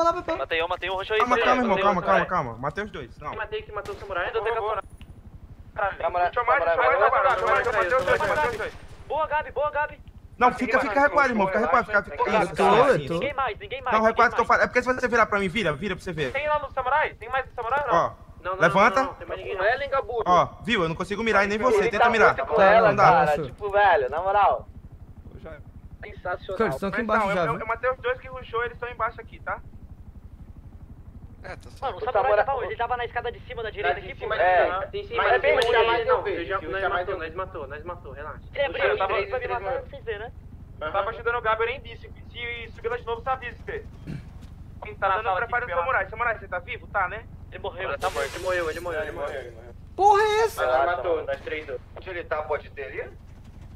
pra lá, vai pra lá. Matei um, roxo aí. Calma. Matei os dois. Não. Quem matou o samurai? Matei os dois. Boa, Gabi. Não, fica recuado, irmão. Fica recuado. Ninguém mais. Não, recuado que eu falo. É porque se você virar pra mim, vira pra você ver. Tem lá no samurai? Tem mais no samurai ou não? Não, levanta. Não tem mais ninguém. Ó, viu? Eu não consigo mirar e nem você. Tenta mirar. Não dá. Tipo, velho, na moral. Sensacional. Eles estão aqui embaixo já. Eu matei os dois que rushou, eles estão embaixo aqui, tá? Mano, o samurai tava onde? Ele tava na escada de cima da direita aqui, pô. Mas é bem ruim, nós matou, relaxa. Eu tava aí pra me matar, vocês verem, né? Eu tava ajudando o Gabi, eu nem disse. Se subir lá de novo, tá vivo, Fê. Quem tá na sala aqui? Samurai, você tá vivo? Tá, né? Ele morreu, tá morto. Ele morreu. Porra é essa? Mas nós matou, nós três. Onde ele tá, pode ter ali?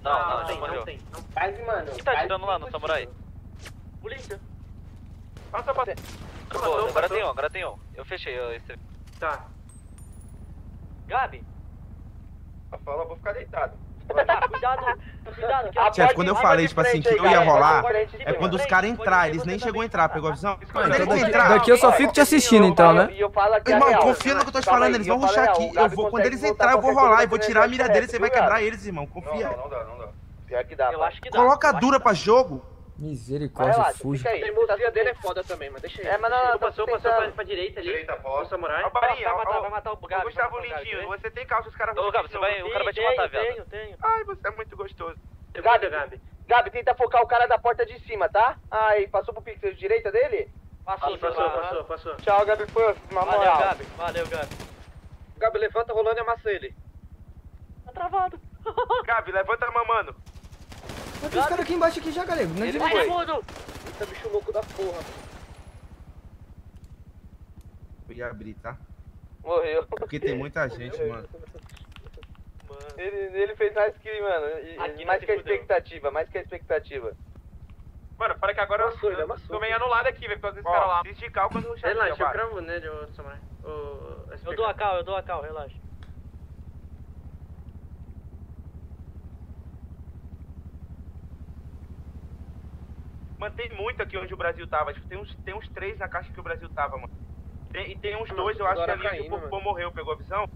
Não tem. Quase, mano. Quem tá atirando lá no samurai? Polícia. Passa pra dentro. Agora tem um. Eu fechei, Tá. Gabi. Eu vou ficar deitado. Cuidado. Chefe, quando eu falei, tipo assim, que não ia rolar, é quando os caras entrarem, eles nem chegou a entrar, pegou a visão? Daqui eu só fico te assistindo, então, né? Irmão, confia no que eu tô te falando, eles vão rushar aqui. Quando eles entrarem, eu vou rolar e vou tirar a mira deles, você vai quebrar eles, irmão, confia. Não dá. Pior que dá, eu acho que dá. Coloca dura pra jogo. Misericórdia, fuja. A emoção dele é foda também, mas deixa ele. É, mas não, passou pra direita ali. Direita, o samurai. Vai matar o Gabi. Gustavo Lindinho, você tem calça, os caras vão te matar. O cara vai te matar, velho. Tenho. Ai, você é muito gostoso. Gabi, tenta focar o cara da porta de cima, tá? Ai, passou pro pixel de direita dele? Passou. Tchau, Gabi, foi uma moral. Valeu, Gabi. Gabi, levanta, rolando e amassa ele. Tá travado. Gabi, levanta mamando. Tem os caras aqui embaixo aqui já, galera. Não é de novo. Eita, bicho louco da porra. Eu ia abrir, tá? Morreu. Porque tem muita gente, mano. Ele fez mais que, mano. Mais que a expectativa. Mano, para que agora eu tô meio anulado aqui, velho, por causa desse cara lá. Existe cal quando eu chego. Relaxa, eu cravo nele, ô samurai. Eu dou a cal, relaxa. Mantém muito aqui onde o Brasil tava, tipo, tem uns três na caixa que o Brasil tava, mano. Tem uns dois, eu acho que ali que o Popô morreu, pegou a visão?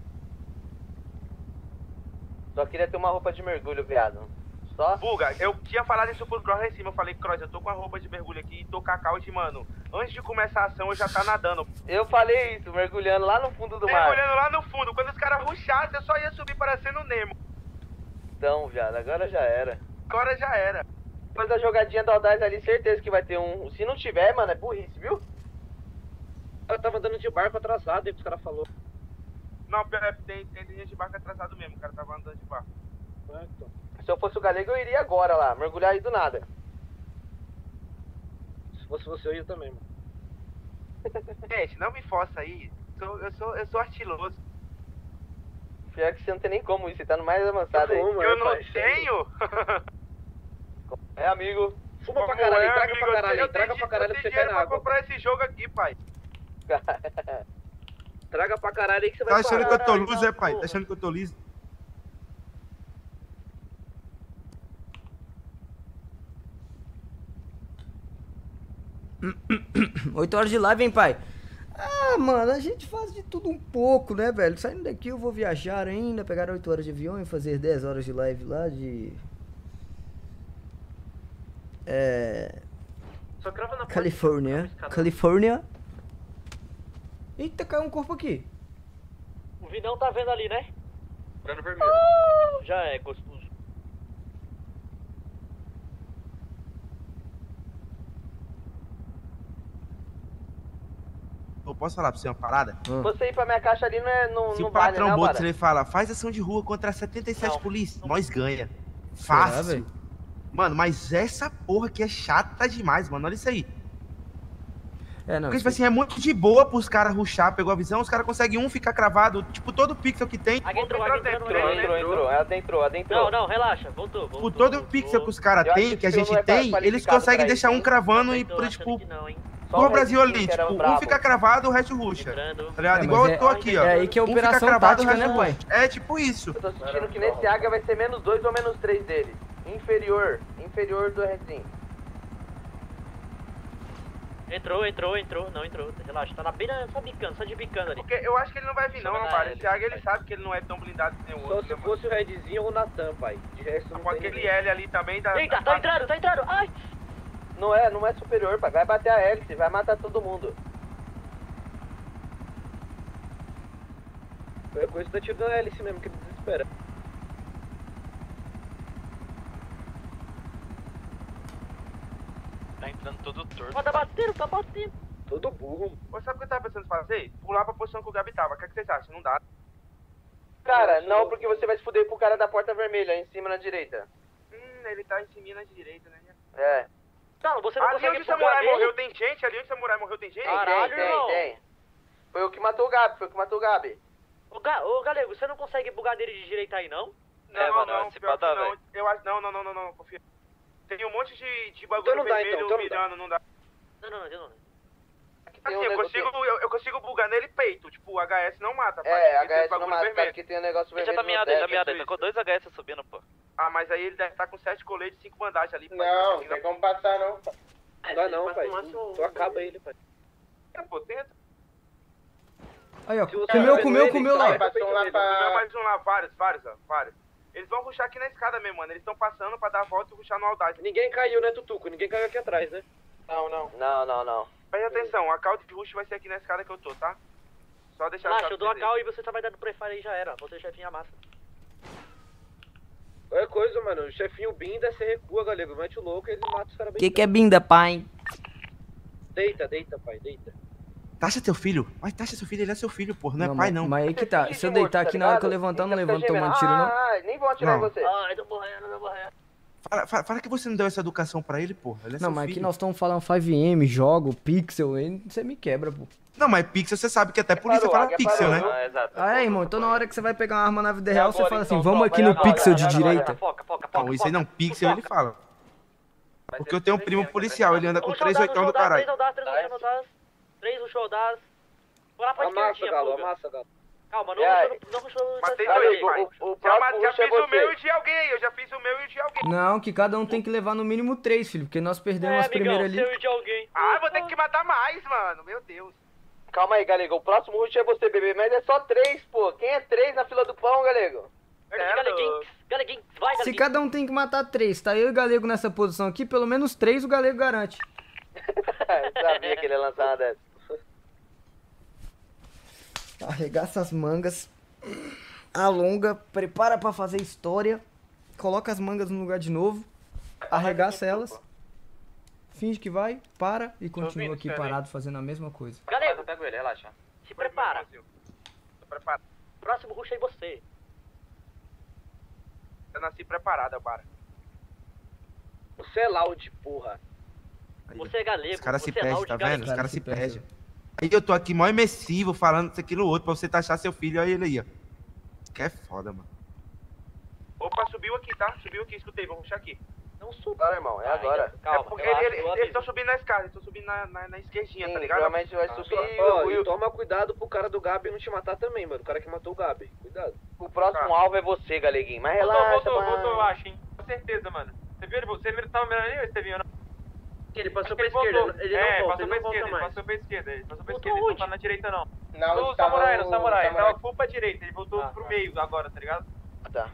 Só queria ter uma roupa de mergulho, viado. Só? Buga, eu tinha falado isso pro Cross lá em cima, eu falei, Cross, eu tô com a roupa de mergulho aqui e tô com a caute, mano. Antes de começar a ação, eu já tá nadando. Eu falei isso, mergulhando lá no fundo do mar. Mergulhando lá no fundo, quando os caras rushassem, eu só ia subir parecendo o Nemo. Então, viado, agora já era. Depois da jogadinha da Aldaz ali, certeza que vai ter um. Se não tiver, mano, é burrice, viu? Eu tava andando de barco atrasado, aí que os caras falaram. Não, tem gente de barco atrasado mesmo, o cara tava andando de barco. Certo. Se eu fosse o Galego, eu iria agora lá, mergulhar aí do nada. Se fosse você, eu ia também, mano. Gente, não me força aí, eu sou artilhoso. Pior que você não tem nem como, você tá no mais avançado aí. Eu não tenho? É, amigo. Fuma pra caralho, traga pra caralho pra você cair na água. Eu comprar esse jogo aqui, pai. Traga pra caralho aí que você vai parar. Tá achando que eu tô liso, é, pai? Tá achando que eu tô liso? Oito horas de live, hein, pai? Ah, mano, a gente faz de tudo um pouco, né, velho? Saindo daqui eu vou viajar ainda, pegar 8 horas de avião e fazer 10 horas de live lá de... Só crava na Califórnia. Eita, caiu um corpo aqui. O Vinão tá vendo ali, né? Brando vermelho. Já é gostoso. Eu posso falar pra você uma parada? Você ir pra minha caixa ali não vale, né? Se o patrão Botos, ele fala, faz ação de rua contra 77 polícias, nós ganha. Fácil. Mano, mas essa porra aqui é chata demais, mano. Olha isso aí. Porque, tipo assim, é muito de boa pros caras rushar, pegou a visão, os caras conseguem ficar cravado, tipo, todo pixel que tem. Adentrou. Não, relaxa, voltou. Por todo pixel que os caras têm, que a gente tem, eles conseguem deixar um cravando e, tipo... Só o Brasil ali, tipo, um fica cravado, o resto rusha. Tá ligado? Igual eu tô aqui, ó. É aí que é operação tática, né, pai? É tipo isso. Eu tô sentindo que nesse águia vai ser menos 2 ou menos 3 deles. Inferior do Resin. Entrou, não entrou, relaxa, tá na beira, só de bicando ali. Porque eu acho que ele não vai vir não, rapaz, esse águia ele sabe que ele não é tão blindado que nem o outro. Só se fosse o redzinho ou o Natan, pai, de resto não tem aquele L ali também da... Eita, tá entrando, ai! Não é superior, pai, vai bater a hélice, vai matar todo mundo. Foi a coisa que tá tirando a hélice mesmo, que desespera. Tá entrando todo torto. Ó, tá batendo. Todo burro. Pô, sabe o que eu tava pensando em fazer? Pular pra posição que o Gabi tava. O que, é que vocês acham? Não dá. Cara, não, porque você vai se fuder pro cara da porta vermelha, em cima na direita. Ele tá em cima na direita, né? É. Não, você não ali consegue pular. Ali onde o samurai morreu tem gente? Caralho, tem. Foi o que matou o Gabi, Ô, Galego, você não consegue bugar dele de direita aí, não? Não. Eu acho, não, confia. Tem um monte de bagulho então vermelho então, mirando, não dá. Não. Assim, um eu consigo bugar nele peito, tipo, HS não mata, pai. HS não mata, vermelho. Porque tem um negócio vermelho. Ele já tá miado, ele tá com 2 HS subindo, pô. Ah, mas aí ele deve estar com 7 coletes e 5 bandagens ali, pai. Não tem como passar, não, pai. Não dá não, pai. Tu acaba ele, pai. É, pô, tenta. Aí, ó, comeu lá. Mais um lá, vários. Eles vão rushar aqui na escada mesmo, mano. Eles estão passando pra dar a volta e rushar no Aldade. Ninguém caiu, né, Tutuco? Ninguém caiu aqui atrás, né? Não. Presta atenção, a call de rush vai ser aqui na escada que eu tô, tá? Só deixar... Relaxa, eu dou a call e você tá vai dando prefire aí, já era. Você chefinha massa. Qual é coisa, mano? O chefinho binda, você recua, galego. Mete o louco e eles matam os caras bem. Que é binda, pai? Deita, pai, deita. Taxa teu filho, mas taxa seu filho, ele é seu filho, porra, não é pai não. Mas aí que tá, se eu deitar aqui na hora que eu levantar, não levanto tomando tiro não. Nem vou atirar em você. Ai, tô morrendo. Fala que você não deu essa educação pra ele, porra, ele é seu filho. Não, mas aqui nós estamos falando 5M, jogo, pixel, você me quebra, porra. Não, mas pixel você sabe que até polícia fala pixel, né? Ah, é, irmão, então na hora que você vai pegar uma arma na vida real, você fala assim, vamos aqui no pixel de direita. Não, isso aí não, pixel ele fala. Porque eu tenho um primo policial, ele anda com 3.8 do caralho. 3 no show das. Vou lá pra esquerdinha, pô. Amassa, galo. Calma, não rushou no matei dois, pai. Já fiz o meu e de alguém aí, Não, que cada um tem que levar no mínimo 3, filho, porque nós perdemos as primeiras ali. Seu e de alguém. Ah, vou ter que matar mais, mano, meu Deus. Calma aí, galego, o próximo rush é você, bebê, mas é só 3, pô. Quem é 3 na fila do pão, galego? Galeguinho, vai, galego. Se cada um tem que matar 3, tá eu e o galego nessa posição aqui, pelo menos 3 o galego garante. Eu sabia que ele ia lançar uma dessa. Arregaça as mangas, alonga, prepara pra fazer história, coloca as mangas no lugar de novo, arregaça elas, finge que vai, para e continua aqui parado fazendo a mesma coisa. Galera, pega ele, relaxa. Se prepara. Próximo rush é você. Eu nasci preparada, para. Você é loud, porra. Você é galego. Os caras se perdem, tá vendo? Os caras se perdem. Aí eu tô aqui mó imersivo, falando isso, aquilo, outro, pra você taxar seu filho, olha ele aí, ó. Isso que é foda, mano. Opa, subiu aqui, tá? Subiu aqui, escutei, vamos puxar aqui. Não subiu. Claro, irmão, agora. Calma, é porque eles tão subindo na escada, eles tão subindo na esquerdinha, sim, tá ligado? Realmente vai subir. E toma cuidado pro cara do Gabi não te matar também, mano. O cara que matou o Gabi, cuidado. O próximo alvo é você, galeguinho, mas relaxa, Voltou, eu acho, hein. Com certeza, mano. Você viu ele? Você tava mirando ali ou você viu? Ele passou pra esquerda, ele passou pra esquerda, ele não tá na direita não. Não, o samurai, ele tava full pra direita, ele voltou pro meio agora, tá ligado? Tá.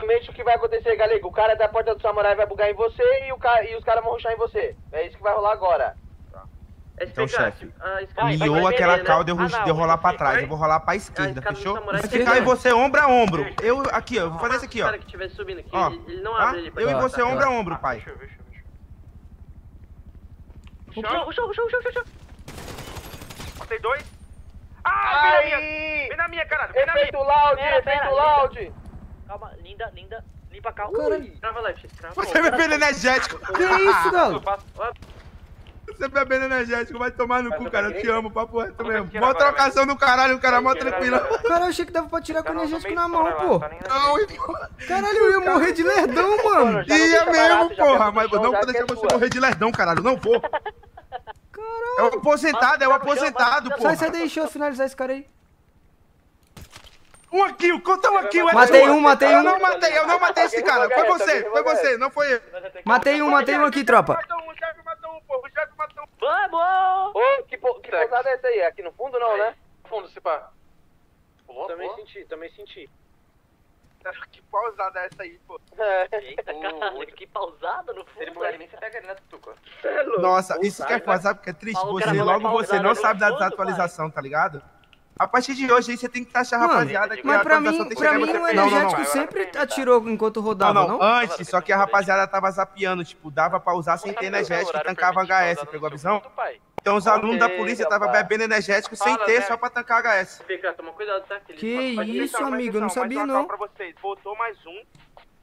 Realmente o que vai acontecer, galego, o cara da porta do samurai vai bugar em você e os caras vão rushar em você. É isso que vai rolar agora. Tá. Então, chefe, miou aquela calda de eu rolar pra trás, eu vou rolar pra esquerda, fechou? Vai ficar em você ombro a ombro. Eu, aqui, ó, eu vou fazer isso aqui, ó. Eu e você ombro a ombro, pai. Show. Matei 2. Ah, vem na minha, caralho, vem na minha. Efeito loud. Calma, linda. Limpa a calma. Trava left, trava. Você vai beber energético. Que isso, galo? Você bebendo energético, vai tomar no cu, cara. Eu te amo, papo reto mesmo. Mó trocação do caralho, o cara mó tranquilo. Cara, eu achei que dava pra tirar com energético na mão, pô. Caralho, eu ia morrer de lerdão, mano. Ia mesmo, porra. Mas não vou deixar você morrer de lerdão, caralho. Não vou. Caralho. É um aposentado, pô. Sai, deixa eu finalizar esse cara aí. Conta um kill. Matei um. Eu não matei esse cara. Foi você, não foi eu. Matei um aqui, tropa. porra, já que matou. Vamos! Ô, que pousada é essa aí? Aqui no fundo não, né? Fundo, se pá. Pulou, também pulou. Também senti. Que pausada é essa aí, pô? Eita, caralho, que pausada no fundo. Se ele pular nem você pega ele, né, Tuco? Nossa, isso que é pausar porque é triste. Você não sabe da desatualização, tá ligado? A partir de hoje aí você tem que taxar a rapaziada que... Mas pra mim o energético sempre atirou enquanto rodava, não? Antes, só que a rapaziada tava zapeando, tipo, dava pra usar sem ter energético e tancava HS, pegou a visão? Então os alunos da polícia estavam bebendo energético sem ter, só pra tancar HS. Que isso, amigo, eu não sabia não. Voltou mais um,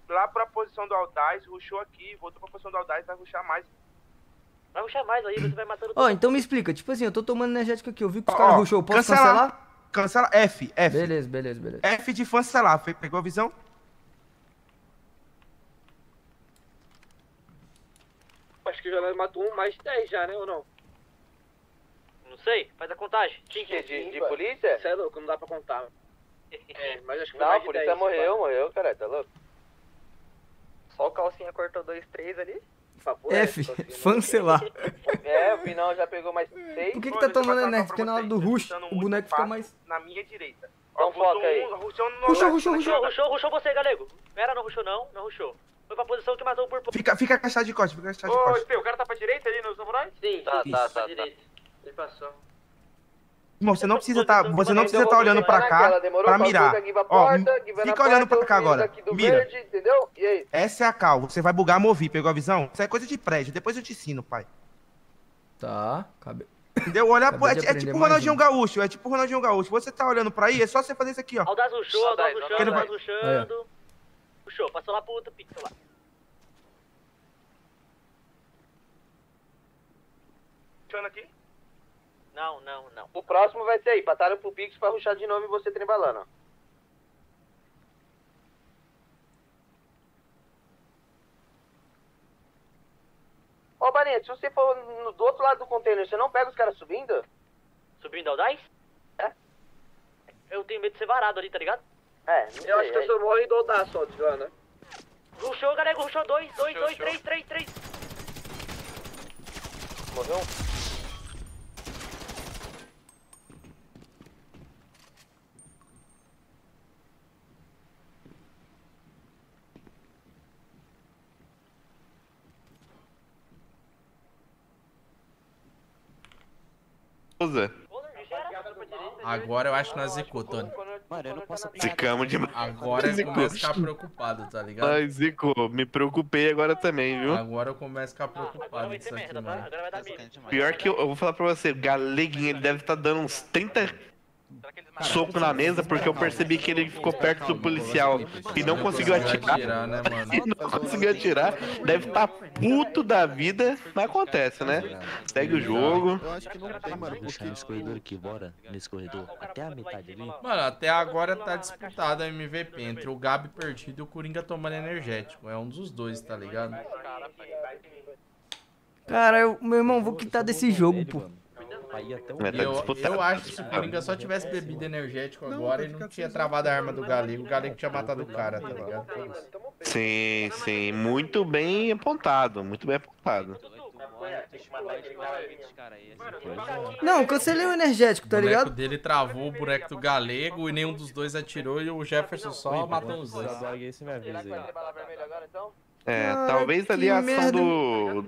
lá pra posição do Aldaz, rushou aqui, voltou pra posição do Aldaz, vai rushar mais. Vai rushar mais aí, você vai matando... Ó, então me explica, tipo assim, eu tô tomando energético aqui, eu vi que os caras rushou, posso cancelar? Cancela F. Beleza. F de cancelar, pegou a visão? Acho que já nós matou um mais 10 já, né, ou não? Não sei, faz a contagem. De polícia? Você é louco, não dá pra contar. É, mas acho que não, a polícia 10, morreu, caralho, tá louco? Só o calcinha cortou 2, 3 ali. Favor, F, cancelar. É, o final já pegou mais 6. Por que tá tomando energia? Porque na hora do rush, o boneco fica mais... Na minha direita. Então foca aí. Rushou você, Galego. Pera, não rushou. Foi pra posição que matou o purple. Fica agachado de costa, Ô, Espê, o cara tá pra direita ali nos samurais? Sim, tá. Ele passou. Irmão, você não precisa tá olhando pra cá pra mirar. Ó, fica olhando pra cá agora. Mira. Essa é a cal. Você vai bugar, mover. Pegou a visão? Isso é coisa de prédio. Depois eu te ensino, pai. Tá. Entendeu? Olhar é tipo o Ronaldinho Gaúcho. Você tá olhando pra aí, é só você fazer isso aqui, ó. Aldaz rushando. Puxou. Passou lá pro outro pixel lá. Puxando aqui? Não. O próximo vai ser aí. Passaram pro Pix pra rushar de novo e você trembalando, ó. Ó, Barinha, se você for do outro lado do container, você não pega os caras subindo? Subindo ao 10? É. Eu tenho medo de ser varado ali, tá ligado? É, não sei. Eu acho que eu sou morro e dou dar só, né? Rushou, galera, rushou 2, 3. Morreu um. Agora eu acho que nós zicou, Tony. Mano, eu não posso... Zicamos demais. Agora eu começo a ficar preocupado, tá ligado? Nós zicou, me preocupei agora também, viu? Agora eu começo a ficar preocupado disso aqui, mano. Pior que eu vou falar pra você, o Galeguinho, ele deve estar dando uns 30... soco na mesa, porque eu percebi que ele ficou perto do policial e não conseguiu atirar. Deve estar puto da vida, mas acontece, né? Segue o jogo. Eu acho que não tem, mano. Puxar nesse corredor aqui, bora. Nesse corredor, até a metade ali. Mano, até agora tá disputado a MVP entre o Gabi perdido e o Coringa tomando energético. É um dos dois, tá ligado? Cara, meu irmão, vou quitar desse jogo, pô. Eu acho que se o Coringa só tivesse bebido energético agora, ele não tinha travado a arma do Galego. O Galego tinha matado o cara, tá ligado? Sim. Muito bem apontado. Não, cancelei o energético, tá ligado? O boneco dele travou o boneco do Galego e nenhum dos dois atirou e o Jefferson só matou os dois. É, talvez ali a ação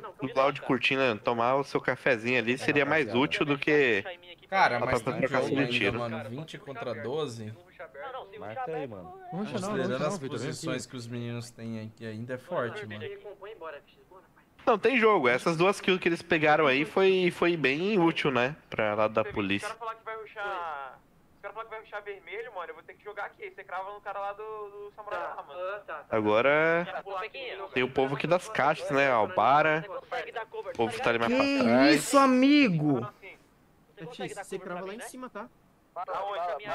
do Claudio Cortina tomar o seu cafezinho ali seria mais útil do que... Cara, mas tá um tiro, mano, 20 contra 12. Marca aí, mano. Considerando as posições que os meninos têm aqui ainda é forte, mano. Não, tem jogo. Essas duas kills que eles pegaram aí foi bem útil, né? Pra lado da polícia. O cara falar que vai rushar vermelho, mano, eu vou ter que jogar aqui. Você crava no cara lá do samurai lá, mano. Agora tem o povo aqui das caixas, né? Albara. O povo tá ali mais pra trás. Que isso, amigo! Você crava lá em cima, tá?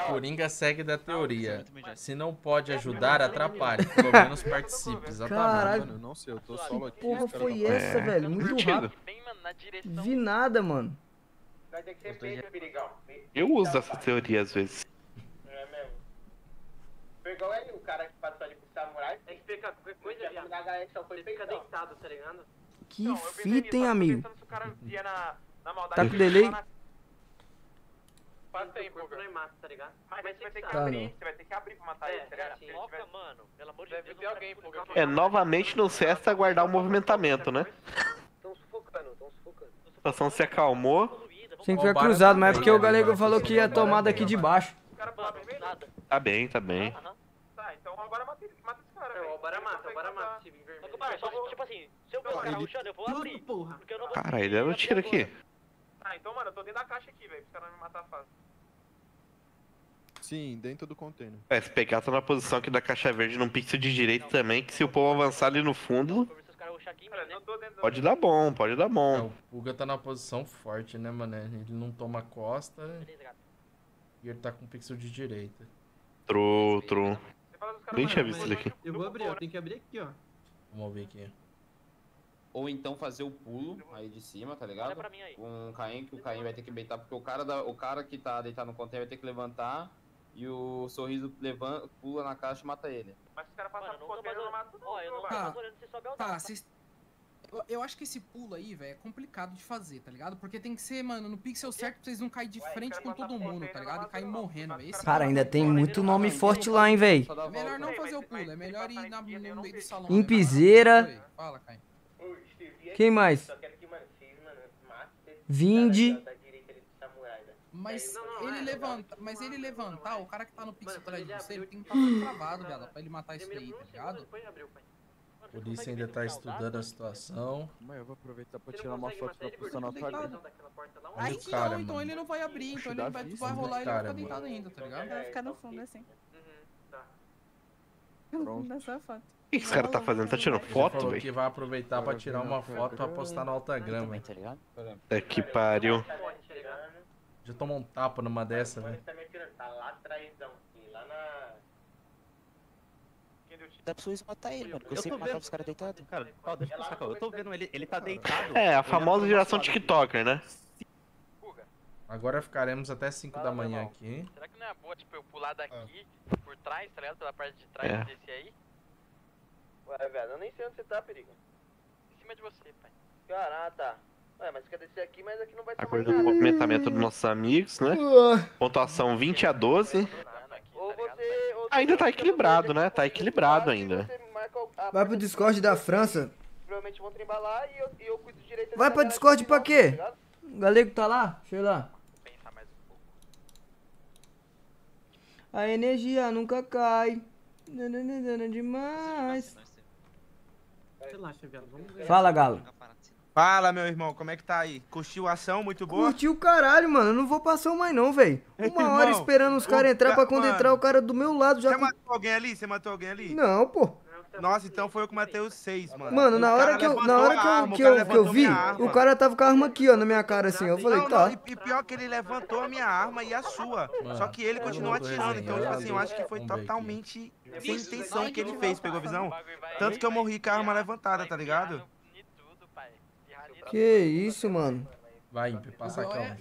Coringa segue da teoria. Se não pode ajudar, atrapalhe. Pelo menos participe. Exatamente. Mano, não sei, eu tô solo aqui. Que porra foi essa, velho? Muito rápido. Vi nada, mano. Eu uso essa teoria às vezes. É mesmo. Foi igual aí o cara que passou ali pro samurai. É que fica qualquer coisa, ele fica deitado, tá ligado? Que então, fita, hein, amigo? Tá com delay? Passa aí, pô. Mas você vai ter que abrir, você vai ter que abrir pra matar ele, tá ligado? Mano, pelo amor de Deus, alguém, pô. É, novamente não cessa aguardar o movimentamento, né? Tão sufocando, tão sufocando. A situação se acalmou. Sem ficar cruzado, mas é porque o Galego falou que ia tomar daqui de baixo. Tá bem, tá bem. Tá, então agora mata esse cara, velho. Agora mata, agora mata. Tipo assim, se eu colocar o chão, eu vou abrir. Cara, ele não tira aqui. Ah, então, mano, eu tô dentro da caixa aqui, velho, pra os caras me matar fácil. Sim, dentro do container. É, se pegar, tá na posição aqui da caixa verde, num pixel de direito também, que se o povo avançar ali no fundo... Pode dar bom, pode dar bom. É, o Puga tá na posição forte, né, mané? Ele não toma costa e ele tá com pixel de direita. True, true. Nem tinha visto ele aqui. Eu vou abrir, eu tenho que abrir aqui, ó. Vamos ver aqui. Ou então fazer o pulo aí de cima, tá ligado? Com o Caim, que o Caim vai ter que beitar, porque o cara que tá deitado no container vai ter que levantar e o sorriso levanta, pula na caixa e mata ele. Mas se o cara passar no container, eu não mato não. Ó, eu não tô olhando, você sobe ao dado. Tá, vocês... Eu acho que esse pulo aí, velho, é complicado de fazer, tá ligado? Porque tem que ser, mano, no pixel certo pra vocês não caírem de frente com todo mundo, tá ligado? E cair morrendo, velho. Cara, ainda tem muito nome forte lá, hein, velho. É melhor não fazer o pulo, é melhor ir no meio do salão. Em piseira. Fala, Caim. Quem mais? Vinde. Mas ele levantar, o cara que tá no pixel atrás de você, ele tem que estar muito travado, velho, pra ele matar isso daí, tá ligado? A polícia ainda tá estudando a situação. Mas eu vou aproveitar pra tirar uma foto pra postar na tua vida. Aí não, então ele não vai abrir, então ele vai rolar e ele vai ficar deitado ainda, tá ligado? Vai ficar no fundo assim. Pronto. Dá só a foto. O que esse cara tá fazendo? Tá tirando foto, velho? Que vai aproveitar pra tirar uma foto pra postar no Altagrama, hein? É que pariu. Já tomou um tapa numa dessa, velho. Tá lá atrás, lá na... Dá pra vocês matar ele, mano, porque eu sempre matava os caras deitados. Cara, ó, deixa eu pensar, eu tô vendo ele tá deitado. É, a famosa geração TikToker, né? Agora ficaremos até 5 da manhã aqui. Será que não é boa, tipo, eu pular daqui, por trás, tá ligado? Pela parte de trás desse aí? Ué, velho, eu nem sei onde você tá, perigo. Em cima de você, pai. Caraca, tá. Ué, mas você quer descer aqui, mas aqui não vai ter mais nada. Acordo com o movimentamento dos nossos amigos, né? Pontuação 20-12. Ainda tá equilibrado, né? Tá equilibrado ainda. Vai pro Discord da França. Provavelmente vão trimbalar e eu cuido direito. Vai pra Discord pra quê? O Galego tá lá? Deixa eu ir lá. A energia nunca cai. Nananana demais. Relaxa, velho. Fala, Galo. Fala, meu irmão, como é que tá aí? Curtiu a ação? Muito boa? Curtiu o caralho, mano. Eu não vou passar mais não, velho. Uma hora esperando os caras entrar pra quando entrar o cara do meu lado já... Você matou alguém ali? Você matou alguém ali? Não, pô. Nossa, então foi eu que matei os 6, mano. Mano, na hora que eu vi, o cara tava com a arma aqui, ó, na minha cara, assim. Eu falei, não, tá. E pior que ele levantou a minha arma e a sua. Mano, só que ele continuou atirando. Então, tipo assim, eu acho que foi totalmente sem intenção que ele fez, pegou a visão? Tanto que eu morri com a arma levantada, tá ligado? Que isso, mano. Vai, Imp, passa a calma.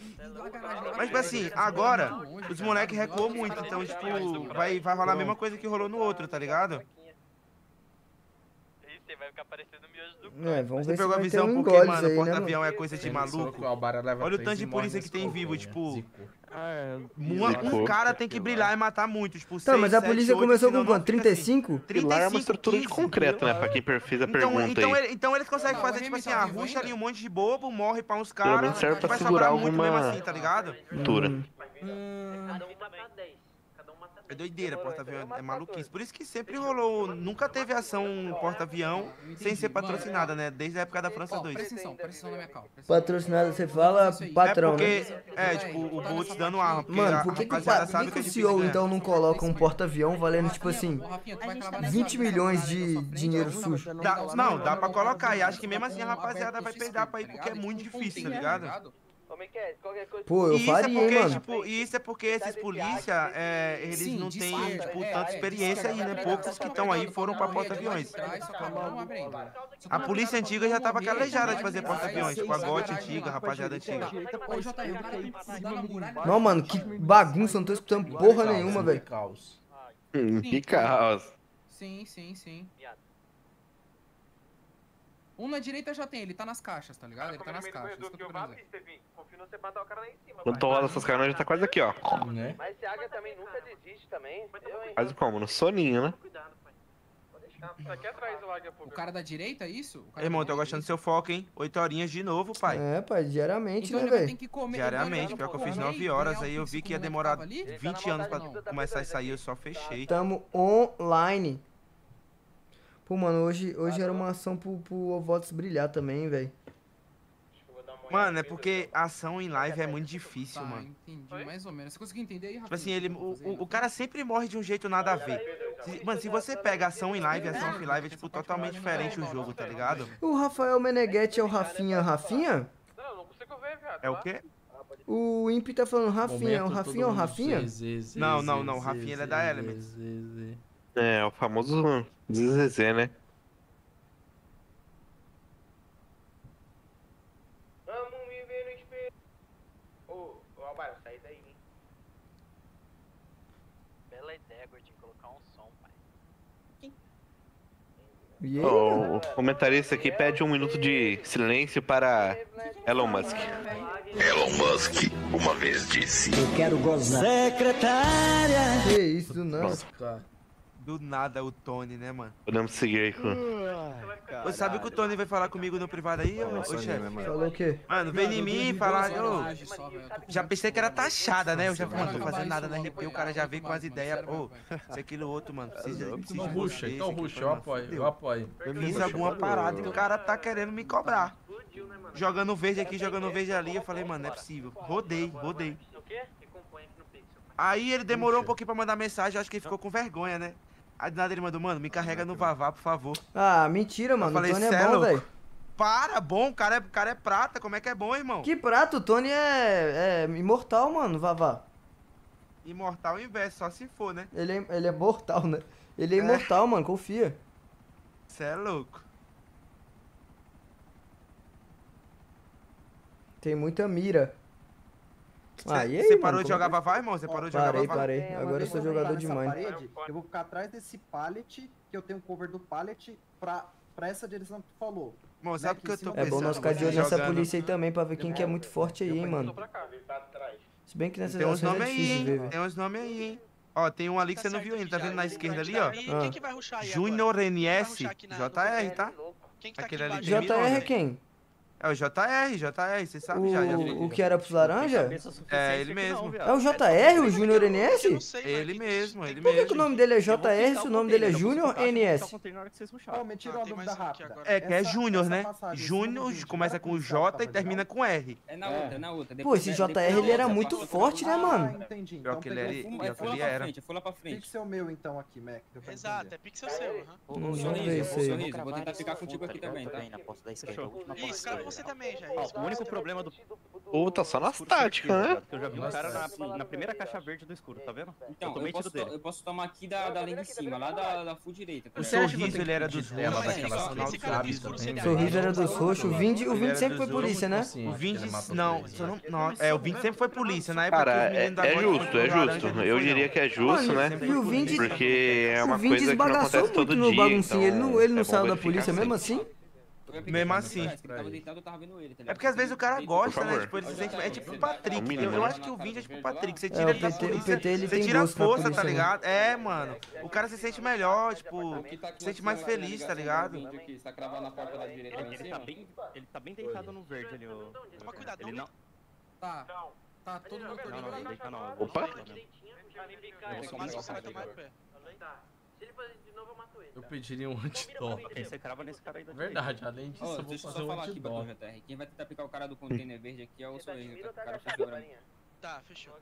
Mas, tipo assim, agora, os moleques recuam muito. Então, tipo, vai rolar a mesma coisa que rolou no outro, tá ligado? Vai ficar parecendo o miojo do cara. É, vamos ver se vai ter um engole aí, né, mano? Você pegou a visão porque, mano, o porta-avião é coisa de maluco. Olha o tanto de polícia que tem vivo, tipo... Um cara tem que brilhar e matar muitos, tipo, 6, 7, 8... Tá, mas a polícia começou com quanto? 35? 35, é uma estrutura de concreto, né? Pra quem fez a pergunta aí. Então eles conseguem fazer, tipo assim, arruxa ali um monte de bobo, morre pra uns caras... Serve pra segurar alguma... Cultura. É doideira, porta-avião, é maluquice. Por isso que sempre rolou, nunca teve ação porta-avião sem ser patrocinada, né? Desde a época da França 2. Pressão na minha calma. Patrocinada, você fala patrão, né? É, tipo, o Bolt dando arma. Mano, por que que o CEO, então, não coloca um porta-avião valendo, tipo assim, 20 milhões de dinheiro sujo? Não, dá pra colocar. E acho que mesmo assim a rapaziada vai peidar pra ir, porque é muito difícil, tá ligado? Pô, eu faria, hein, mano. Tipo, e isso é porque esses polícia, eles não têm, tipo, tanta experiência aí, né? Poucos que estão aí foram pra porta-aviões. A polícia antiga já tava calejada de fazer porta-aviões, tipo a GOT antiga, rapaziada antiga. Não, mano, que bagunça, não tô escutando porra nenhuma, velho. Que caos. Sim. Um na direita já tem, ele tá nas caixas, tá ligado? Ele tá nas caixas. Controla essas caras, já tá quase aqui, ó. Mas esse águia também nunca desiste também. Quase como? No soninho, né? O cara da direita, isso? Irmão, tô gostando do seu foco, hein? 8 horinhas de novo, pai. É, pai, diariamente, né, velho? Diariamente, pior que eu fiz 9 horas, aí eu vi que ia demorar 20 anos pra começar a sair, eu só fechei. Tamo online. Pô, mano, hoje era uma ação pro Ovotos brilhar também, velho. Mano, é porque ação em live é muito difícil, mano. Entendi, mais ou menos. Você conseguiu entender aí, rapaz? Tipo assim, o cara sempre morre de um jeito nada a ver. Mano, se você pega ação em live, ação off live é, tipo, totalmente diferente o jogo, tá ligado? O Rafael Meneghetti é o Rafinha. Rafinha? Não, não consigo ver, viado. É o quê? O Imp tá falando Rafinha. É o Rafinha ou Rafinha? Não, não, não. O Rafinha ele é da Element. É, o famoso ZZZ, né? Vamos me ver no espelho. Ô, Alvaro, sai daí, hein? Bela ideia, Gordinho, colocar um som, pai. Yeah. Oh, o comentarista aqui pede 1 minuto de silêncio para Elon Musk. Elon Musk uma vez disse: eu quero gozar. Secretária! Que isso, do nosso cara. Do nada o Tony, né, mano? Podemos seguir aí, cara. Você sabe o que o Tony vai falar comigo no privado aí, ô chefe? Falou o quê? Mano, vem em mim falar. Já pensei que era taxada, né? Eu já falei, não tô fazendo nada na RP, o cara já veio com as ideias. Ô, isso aqui no outro, mano. Não ruxa, então ruxa, eu apoio, eu apoio. Fiz alguma parada e o cara tá querendo me cobrar. Jogando verde aqui, jogando verde ali, eu falei, mano, não é possível. Rodei. Aí ele demorou um pouquinho pra mandar mensagem, acho que ele ficou com vergonha, né? Aí do nada ele mandou, mano, me carrega no Vavá, por favor. Ah, mentira, mano. Eu falei, o Tony é bom, velho. Para, bom, o cara é prata, como é que é bom, irmão? Que prata? O Tony é imortal, mano, Vavá. Imortal é o inverso, só se for, né? Ele é mortal, né? Ele é imortal, mano, confia. Cê é louco. Tem muita mira. Você parou de jogar Vavá, irmão? Você parou de jogar Vavá? Parei. Agora eu sou jogador de mãe. Eu vou ficar atrás desse pallet, que eu tenho um cover do pallet, pra essa direção que tu falou. Irmão, sabe o que eu tô pensando? É bom nós ficar de olho nessa polícia aí também, pra ver quem que é muito forte aí, hein, mano. Se bem que nessas ações é difícil ver, velho. Tem uns nomes aí, hein. Ó, tem um ali que você não viu ainda, tá vendo na esquerda ali, ó? Quem que vai rushar aí agora? Junior NS, JR, tá? Aquele ali tem mirona. JR é quem? É o JR, você sabe já. O que era pros laranja? É, ele mesmo. É o JR, o Júnior NS? Ele mesmo, ele mesmo. Por que o nome dele é JR se o nome dele é Júnior NS? É que é Júnior, né? Júnior começa com J e termina com R. É na outra, Pô, esse JR ele era muito forte, né, mano? Entendi. Pior que ele era. Foi lá pra frente. Pixel meu, então, aqui, Mac. Exato, é pixel seu, aham. Sorriso, vou tentar ficar contigo aqui também, tá? Isso, cara. Você também, já. O único problema do... Tá só nas táticas, né? Eu já vi um cara na primeira caixa verde do escuro, tá vendo? Então, eu posso tomar aqui da linha de cima, lá da full direita. O Sorriso, ele era dos dela, daquela... O Sorriso era dos roxos, o 20 sempre foi polícia, né? O 20... Não, o 20 sempre foi polícia, na época... Cara, é justo. Eu diria que é justo, né? E o 20... Porque é uma coisa que não acontece todo dia, então... Ele não saiu da polícia mesmo assim? Mesmo assim. É porque às vezes o cara gosta, né? Tipo, ele se sente... É tipo o Patrick. Eu acho que o Vinde é tipo o Patrick. Você tira ele da polícia, você tira a força, tá ligado? É, mano. O cara se sente melhor, tipo... Se sente mais feliz, tá ligado? Ele tá bem deitado no verde ali, ó. Toma cuidado, não. Tá todo mundo... Não. Opa! Se ele fazer de novo, eu mato ele. Eu pediria um anti-top. Você crava nesse cara aí da direita. Verdade, além disso, eu vou fazer um anti-top. Quem vai tentar picar o cara do container verde aqui é o Sorriso. O cara fechou. Tá, fechou.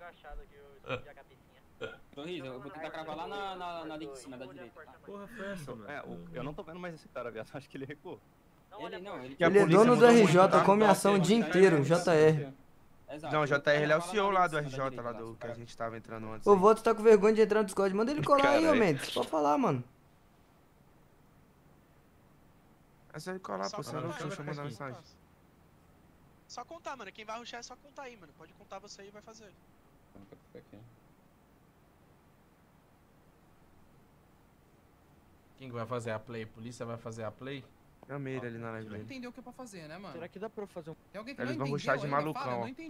Sorriso, eu vou tentar cravar lá na linha de cima da direita. Porra, foi essa, mano. Eu não tô vendo mais esse cara, viado. Acho que ele recuou. Ele é dono do RJ, come ação o dia inteiro, JR. Exato. Não, o JR ele é o CEO lá do RJ, lá do que a gente tava entrando antes. Ô, Voto tá com vergonha de entrar no Discord. Manda ele colar aí, ô Mendes. Só falar, mano. É só ele colar, pô. Senão eu tô mandando mensagem. Só contar, mano. Quem vai rushar é só contar aí, mano. Pode contar você aí e vai fazer. Quem vai fazer a play? A polícia vai fazer a play? Amei ele ali na live. Não entendeu o que é pra fazer, né, mano? Será que dá pra eu fazer um... Tem alguém que não entendeu? Eles vão gostar de malucão, ó.